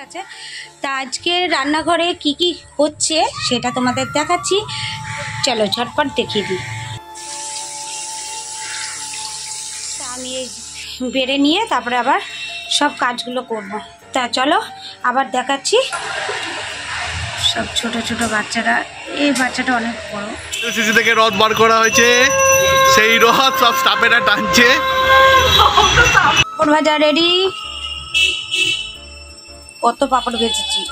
গেছে। তা আজকে রান্নাঘরে কি কি হচ্ছে সেটা তোমাদের দেখাচ্ছি, চলো ঝটপট দেখিয়ে দিই। তা আমি বেড়ে নিয়ে তারপরে আবার সব কাজগুলো করব। তা চলো আবার দেখাচ্ছি। সব ছোট ছোট বাচ্চারা, এই বাচ্চাটা অনেক বড়। সিসি থেকে রথ বার করা হয়েছে, সেই রথ সব স্টাফেরা টানছে। পাপড় ভাজা রেডি, কত পাপড় ভেজেছি।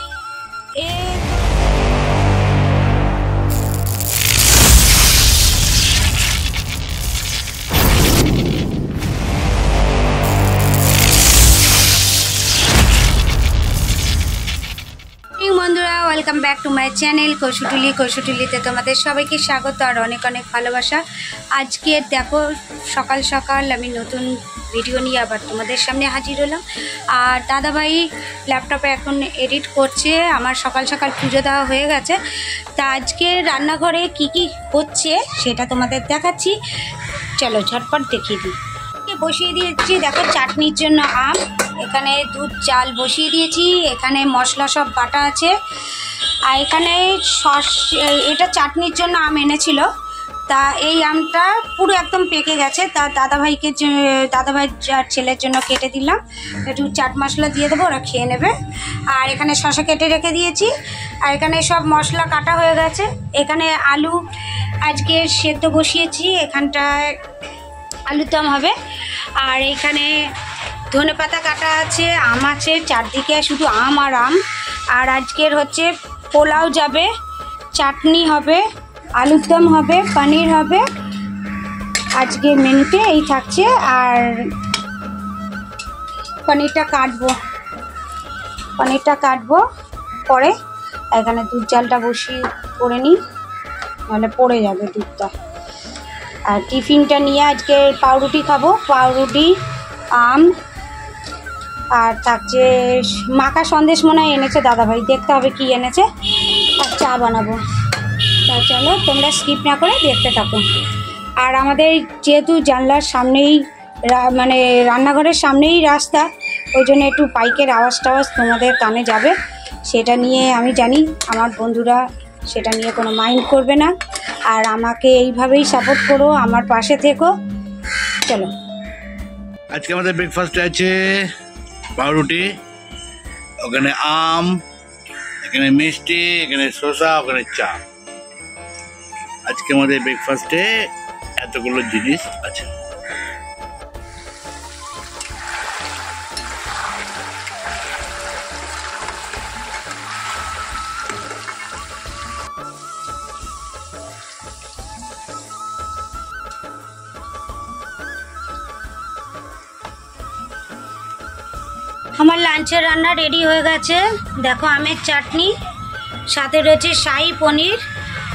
বন্ধুরা, welcome back to my channel কৌশোটুলি। কৌশোটুলিতে তোমাদের সবাইকে স্বাগত আর অনেক অনেক ভালোবাসা। আজকে দেখো সকাল সকাল আমি নতুন ভিডিও নিয়ে আবার তোমাদের সামনে হাজির হলাম। আর দাদাভাই ল্যাপটপে এখন এডিট করছে। আমার সকাল সকাল পুজো দেওয়া হয়ে গেছে। তা আজকে রান্নাঘরে কি কি হচ্ছে সেটা তোমাদের দেখাচ্ছি, চলো ঝটপট দেখিয়ে দিই। বসিয়ে দিয়েছি দেখো চাটনির জন্য আম, এখানে দুধ চাল বসিয়ে দিয়েছি, এখানে মশলা সব বাটা আছে। আর এখানে সস, এটা চাটনির জন্য আম এনেছিল। তা এই আমটা পুরো একদম পেকে গেছে, তা দাদাভাই আর ছেলের জন্য কেটে দিলাম। একটু চাট মশলা দিয়ে দেবো, ওরা খেয়ে নেবে। আর এখানে শসা কেটে রেখে দিয়েছি। আর এখানে সব মশলা কাটা হয়ে গেছে। এখানে আলু আজকে সেদ্ধ বসিয়েছি, এখানটায় আলুর দম হবে। আর এখানে ধনে পাতা কাটা আছে, আম আছে, চারদিকে শুধু আম আর আম। আর আজকের হচ্ছে পোলাও যাবে, চাটনি হবে, আলুর দম হবে, পনির হবে। আজকে মেনুতে এই থাকছে। আর পনিরটা কাটবো পরে। এখানে দুধ জালটা বসিয়ে করে নিই, নাহলে পড়ে যাবে দুধটা। আর টিফিনটা নিয়ে আজকে পাউরুটি খাবো, পাউরুটি আম আর থাকছে মাখা সন্দেশ মনে হয় এনেছে দাদাভাই, দেখতে হবে কি এনেছে। আর চা বানাবো। তা চলো তোমরা স্কিপ না করে দেখতে থাকো। আর আমাদের যেহেতু জানলার সামনেই মানে রান্নাঘরের সামনেই রাস্তা, ওই জন্য একটু বাইকের আওয়াজ টাওয়াজ তোমাদের কানে যাবে, সেটা নিয়ে আমি জানি আমার বন্ধুরা সেটা নিয়ে কোনো মাইন্ড করবে না। আর আমাকে এইভাবেই সাপোর্ট করো, আমার পাশে থেকো। চলো আজকে আমাদের ব্রেকফাস্টে আছে পাউরুটি, ওখানে আম, এখানে মিষ্টি, এখানে শসা, ওখানে চা। আজকে আমাদের ব্রেকফাস্টে এতগুলো জিনিস আছে। আমার লাঞ্চের রান্না রেডি হয়ে গেছে। দেখো আমের চাটনি, সাথে রয়েছে শাহী পনির,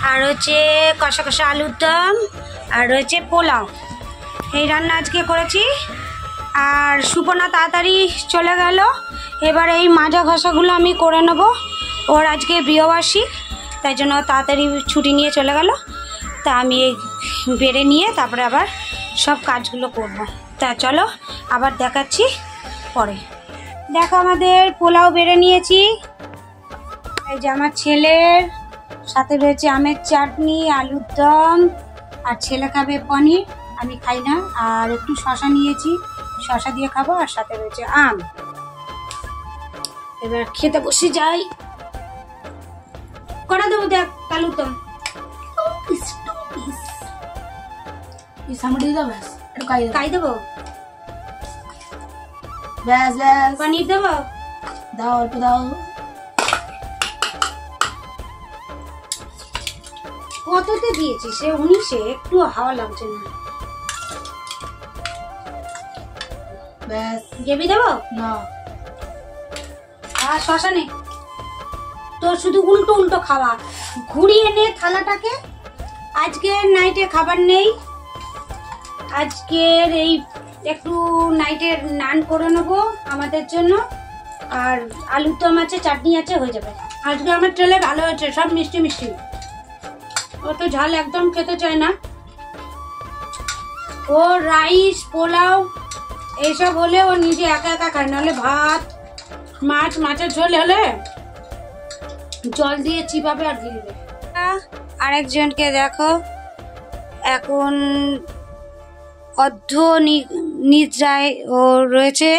আর হচ্ছে কষা কষা আলুর দম, আর রয়েছে পোলাও। এই রান্না আজকে করেছি। আর সুপনা তাড়াতাড়ি চলে গেল, এবার এই মাজা ঘষাগুলো আমি করে নেব। ওর আজকে বিয়েবার্ষিক, তাই জন্য তাড়াতাড়ি ছুটি নিয়ে চলে গেল। তা আমি বেড়ে নিয়ে তারপরে আবার সব কাজগুলো করব। তা চলো আবার দেখাচ্ছি পরে। দেখো আমাদের পোলাও বেড়ে নিয়েছি, এই যে আমার ছেলের, সাথে রয়েছে আমের চাটনি, আলুর দম, আর ছেলে খাবে পনির, আমি খাই না। আর একটু শসা নিয়েছি, শসা দিয়ে খাবো। আর সাথে রয়েছে আম। এবার খেতে বসে যাই, করে দেবো দেখ আলুর দম। খাই দেবো, ব্যাস ব্যাস। পনির দেবো, দাও অল্প দাও। কততে দিয়েছি সে 19-এ, একটু হাওয়া লাগছে না। ব্যাস, গ্রেভি দেবো না। আর শসা নেই, তোর শুধু উল্টো উল্টো খাওয়া। ঘুরিয়ে নে থালাটাকে। আজকে নাইটে খাবার নেই, আজকের এই একটু নাইটে নান করে নেবো আমাদের জন্য। আর আলুর দম আছে, চাটনি আছে, হয়ে যাবে। আজকে আমার ট্রেলে ভালো হয়েছে, সব মিষ্টি মিষ্টি, অত ঝাল একদম খেতে চায় না ও। রাইস পোলাও এইসব হলে ও নিজে একা একা খায়, নাহলে ভাত মাছ মাছের ঝোল হলে জল দিয়ে চিপাবে আর গিলবে। আরেকজনকে দেখো এখন অর্ধ নিদ্রায় ও রয়েছে,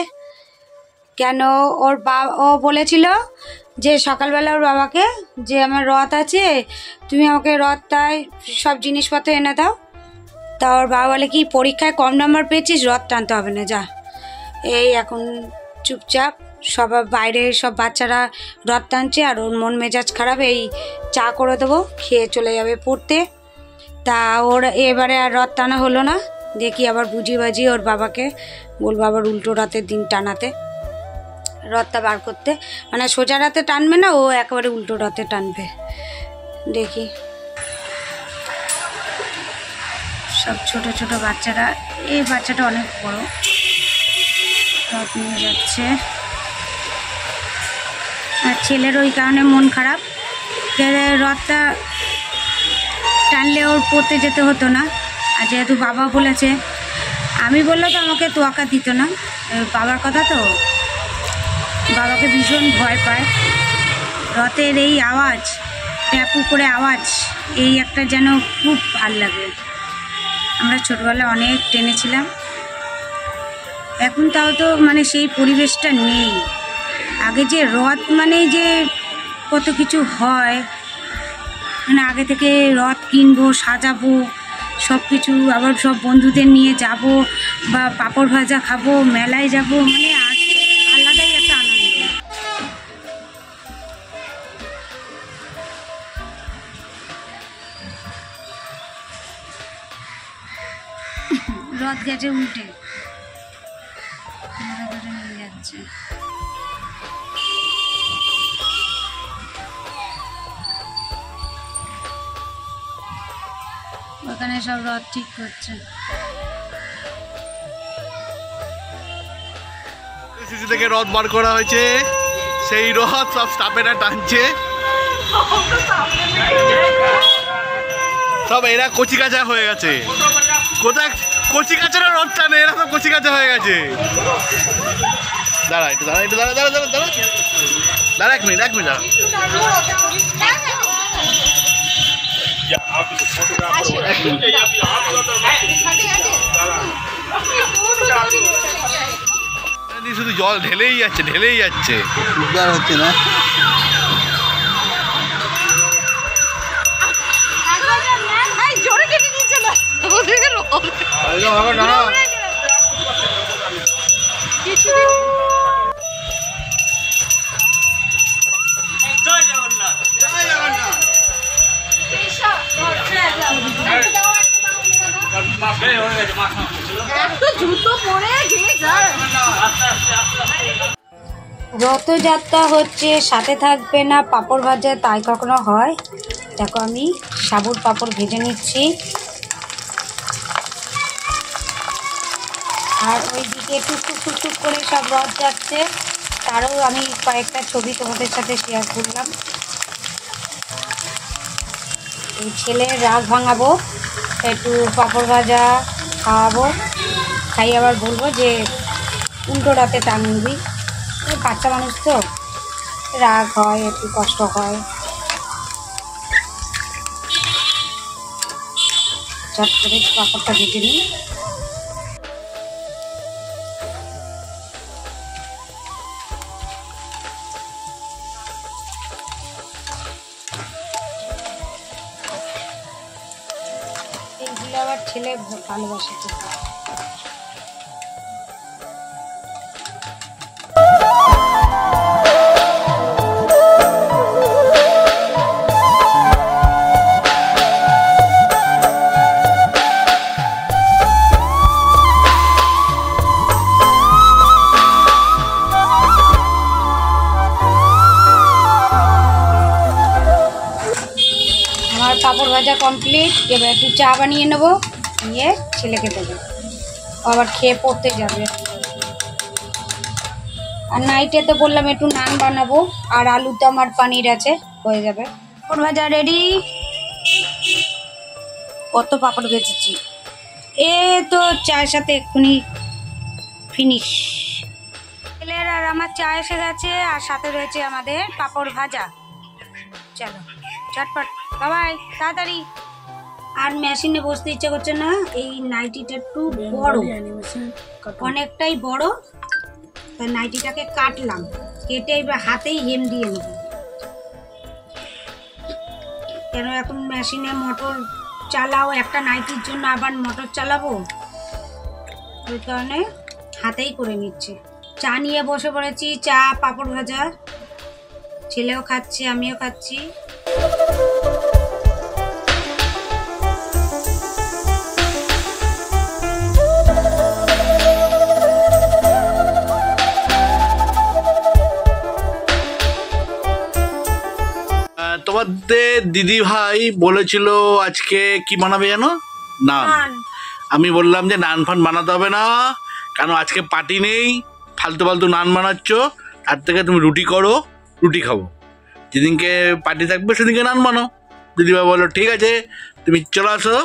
কেন ওর বাবা ও বলেছিল যে সকালবেলা ওর বাবাকে যে আমার রথ আছে, তুমি আমাকে রথটায় সব জিনিসপত্র এনে দাও। তা ওর বাবা বলে কি পরীক্ষায় কম নাম্বার পেয়েছিস, রথ টানতে হবে না, যা। এই এখন চুপচাপ সব বাইরে সব বাচ্চারা রথ টানছে আর ওর মন মেজাজ খারাপ, এই চা করে দেবো খেয়ে চলে যাবে পড়তে। তা ওর এবারে আর রথ টানা হলো না, দেখি আবার বুঝি বাজি ওর বাবাকে বলবো আবার উল্টো রাতের দিন টানাতে, রথটা বার করতে, মানে সোজা রাতে টানবে না, ও একেবারে উল্টো রাতে টানবে। দেখি সব ছোট ছোট বাচ্চারা, এই বাচ্চাটা অনেক বড় রথ নিয়ে যাচ্ছে। আর ছেলের ওই কারণে মন খারাপ, রথটা টানলে ওর পড়তে যেতে হতো না, আর যেহেতু বাবা বলেছে, আমি বললে তো আমাকে তোয়াক্কা দিত না, বাবার কথা তো, বাবাকে ভীষণ ভয় পায় রথের এই আওয়াজ, ট্যাপু করে আওয়াজ, এই একটা যেন খুব ভাল লাগে। আমরা ছোটবেলা অনেক টেনেছিলাম, এখন তাও তো মানে সেই পরিবেশটা নেই। আগে যে রথ মানে যে কত কিছু হয়, মানে আগে থেকে রথ কিনবো, সাজাবো সব কিছু, আবার সব বন্ধুদের নিয়ে যাব, বা পাঁপড় ভাজা খাবো, মেলায় যাব, মানে আলাদাই একটা আনন্দ। রথ গেছে উল্টে নিয়ে যাচ্ছে। ওখানে সব রথ ঠিক করছে। সিসি থেকে রথ বার করা হয়েছে, সেই রথ সব স্টাফেরা টানছে, সব এরা কচি কাঁচা হয়ে গেছে। কোথায় কচি কাঁচারা রথ টানে, এরা সব কচি কাঁচা হয়ে গেছে। দাঁড়া একটু, দাঁড়া, এক মিনিট শুধু জল ঢেলেই যাচ্ছে হচ্ছে না। রথযাত্রা হচ্ছে, সাথে থাকবে না পাঁপড় ভাজা, তাই কখনো হয়। দেখো আমি সাবুর পাঁপড় ভেজে নিচ্ছি, আর ওইদিকে টুকটুক টুকটুক করে সব রথ যাচ্ছে, তারও আমি কয়েকটা ছবি তোমাদের সাথে শেয়ার করলাম। এই ছেলে রাগ ভাঙাবো, একটু পাঁপড় ভাজা খাওয়াবো, খাই আবার বলবো যে উল্টো রাতে টানবি, বাচ্চা মানুষ তো রাগ হয়, একটু কষ্ট হয়। চট করে পাঁপড়টা ভেজে নিই। এইগুলো আবার ছেলে ভালোবাসে। পাঁপড় ভাজা কমপ্লিট, এবার একটু চা বানিয়ে নেবো, নিয়ে ছেলেকে দেবো, আবার খেয়ে পড়তে যাবে। আর নাইটে তো বললাম একটু নান বানাবো, আর আলুর দম আর পনির আছে, হয়ে যাবে। পাঁপড় ভাজা রেডি। কত পাঁপড় ভেজেছি, এ তো চায়ের সাথে এক্ষুনি ফিনিশ। ছেলের আর আমার চা এসে গেছে, আর সাথে রয়েছে আমাদের পাঁপড় ভাজা। চলো চটপট বাবাই তাড়াতাড়ি। আর মেশিনে বসতে ইচ্ছা করছে না, এই নাইটিটা একটু বড়, অনেকটাই বড়, তাই নাইটিটাকে কাটলাম, কেটে এবার হাতেই হেম দিয়ে নেব। কেন এখন মেশিনে মোটর চালাও, একটা নাইটির জন্য আবার মোটর চালাবো, ওই কারণে হাতেই করে নিচ্ছে। চা নিয়ে বসে পড়েছি, চা পাঁপড় ভাজা, ছেলেও খাচ্ছে আমিও খাচ্ছি। তোমাদের দিদি ভাই বলেছিল আজকে কি বানাবে জানো? নান। আমি বললাম যে নান ফান বানাতে হবে না, কেন আজকে পার্টি নেই, ফালতু ফালতু নান বানাচ্ছ, তার থেকে তুমি রুটি করো, রুটি খাবো, যেদিনকে পার্টি থাকবে সেদিনকে নান বানাও। দিদিভাই বললো ঠিক আছে তুমি চলে আসো।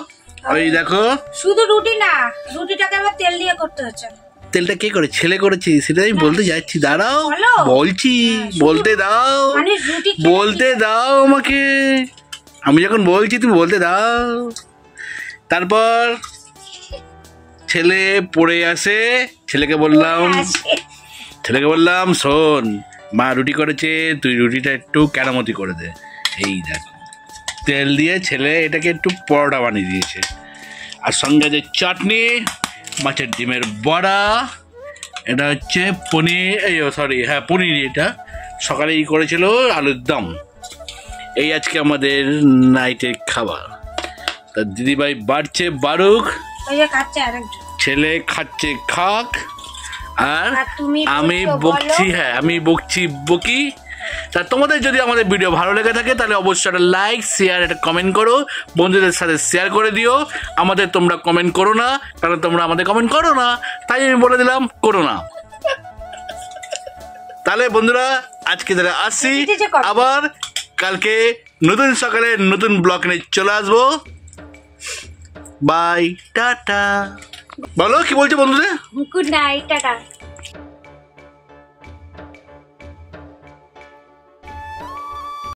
ওই দেখো শুধু রুটি না, রুটিটাকে আবার তেল দিয়ে করতে হচ্ছে। তেলটা কে করে? ছেলে করেছি, সেটাই বলতে যাচ্ছি, দাঁড়াও বলছি, বলতে দাও, বলতে দাও আমাকে, আমি যখন বলছি তুমি বলতে দাও। তারপর ছেলে পড়ে আসে, ছেলেকে বললাম শোন মা রুটি করেছে, তুই রুটিটা একটু কেরামতি করে দে। এই দেখ তেল দিয়ে ছেলে এটাকে একটু পরোটা বানিয়ে দিয়েছে, আর সঙ্গে যে চাটনি, মাছের ডিমের বড়া, এটা হচ্ছে পনির, এই সরি হ্যাঁ পনির, এটা সকালে করেছিল আলুর দম। এই আজকে আমাদের নাইটের খাবার। তা দিদিভাই বাড়ছে বারুক, ছেলে খাচ্ছে খাক, আর আমি বকছি, হ্যাঁ আমি বকি। তা তোমাদের যদি আমাদের ভিডিও ভালো লেগে থাকে তাহলে অবশ্যই একটা লাইক শেয়ার একটা কমেন্ট করো, বন্ধুদের সাথে শেয়ার করে দিও। আমাদের তোমরা কমেন্ট করো না, কারণ তোমরা আমাদের কমেন্ট করো না, তাই আমি বলে দিলাম করো না। তাহলে বন্ধুরা আজকে তাহলে আসি, আবার কালকে নতুন সকালে নতুন ব্লগ নিয়ে চলে আসবো। Bye tata. বলো কি বলছো বন্ধুদের? Good night tata.